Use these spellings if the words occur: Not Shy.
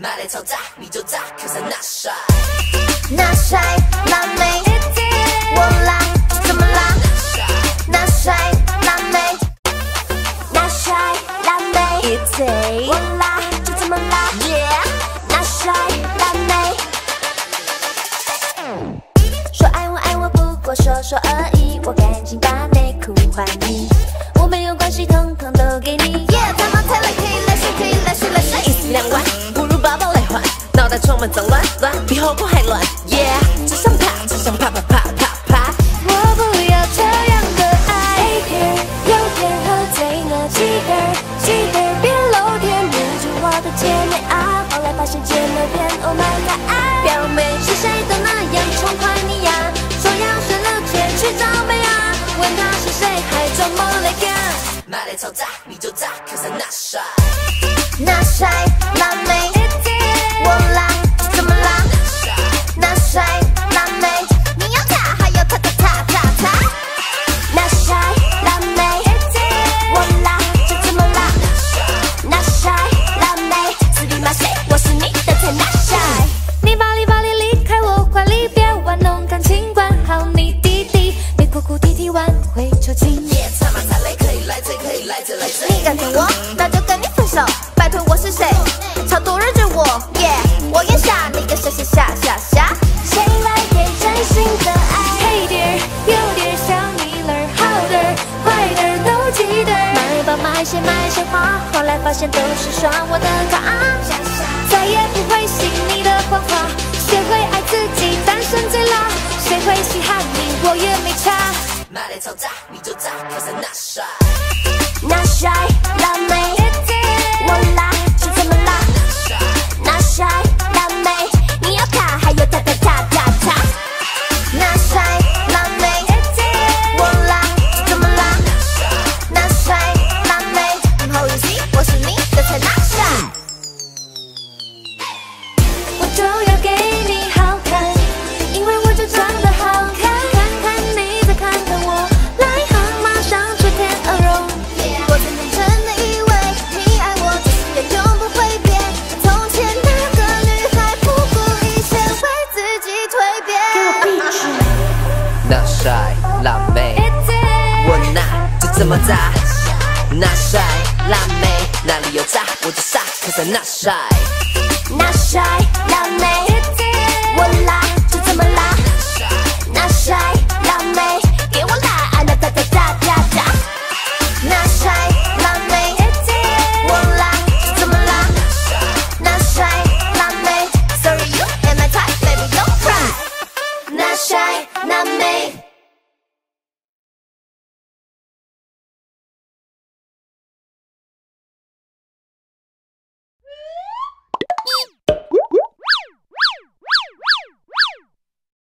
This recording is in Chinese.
말해서 다 믿어다 cause I'm not shy Not shy, not me 몰라, 진짜 몰라 Not shy, not me Not shy, not me 이제 몰라, 진짜 몰라 Yeah Not shy, not me 说爱我不过说说而已 我赶紧把内裤还你 我没有关系统统都给你 Yeah 他妈太累可以来睡可以来睡来睡 1次2碗 不如包包来还 脑袋充满脏乱乱 比后宫还乱 Yeah 只想啪啪啪啪啪啪 我不要这样的爱 A片 有点喝醉呢 记得别露脸黏住我的姐妹 后来发现姐妹变 Oh my god 表妹是谁都那样宠坏你呀 말해서 다 믿어다 cause I'm not shy Not shy, not me 몰라, 진짜 몰라 Not shy, not me 你又大还有타타타타타 Not shy, not me 몰라, 진짜 몰라 Not shy, not me 死皮麻醉我是你的菜 Not shy 你把你离开我快离别玩弄感情管好你弟弟你哭哭啼啼挽回旧情 你敢跟我，那就跟你分手。 拜托我是谁？ 超度日子我， yeah 我眼下你个傻傻傻傻傻。 谁来给真心的爱？ Hey dear， 有点像你了，好的， 坏的都记得。 买吧买些买些花， 后来发现都是耍我的卡。 再也不会信你的谎话， 谁会爱自己单身最辣？ 谁会稀罕你，我也没差。 말해서 다 믿어다 cause I'm not shy。 Not shy, not me 몰라, 진짜 몰라 Not shy, not me 你有他还有他Not shy, not me 몰라, 진짜 몰라 Not shy, not me 不好意思，我是你的菜 Not shy Not shy, not me 我哪就这么渣 Not shy, not me 哪里有渣我就傻 Cause I'm not shy Not shy, not me 我哪